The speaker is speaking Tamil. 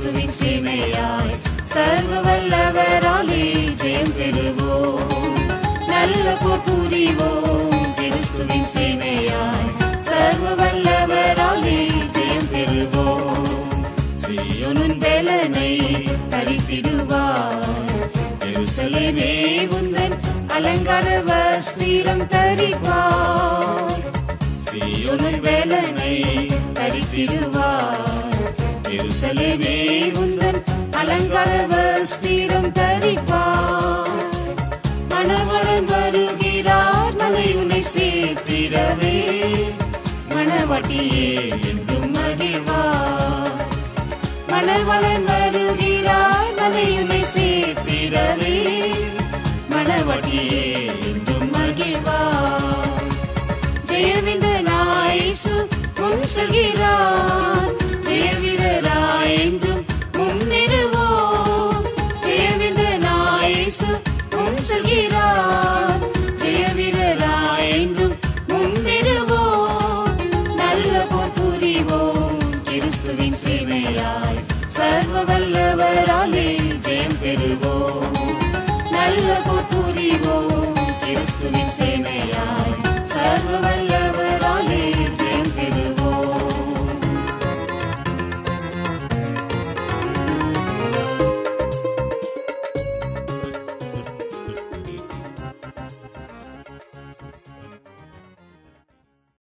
கிறிஸ்துவின் சீமையாய் சர்வ வல்லவராலே ஜெயம் பெறுவோம். நல்ல போர் புரிவோம் கிறிஸ்துவின் சீமையாய் சர்வ வல்லவராலே ஜெயம் பெறுவோம். சீயோனின் பலனை பறித்திடுவார், எருசலேமே உந்தன் அலங்கார வஸ்திரம் தரிப்பார். சீயோனின் பலனை பறித்திடுவார், எருசலேமே உந்தன் அலங்கார வஸ்திரம் தரிப்பார். மணவாளன் வருகிறார், மலை உன்னை சேர்த்திடவே, மணவாட்டியே என்றும் மகிழ்வார். மணவாளன் வருகிறார், மலை உன்னை சேர்த்திடவே, மணவாட்டியே என்றும் மகிழ்வார். ஜெயவிந்தனாய் முன் செல்கிறார்,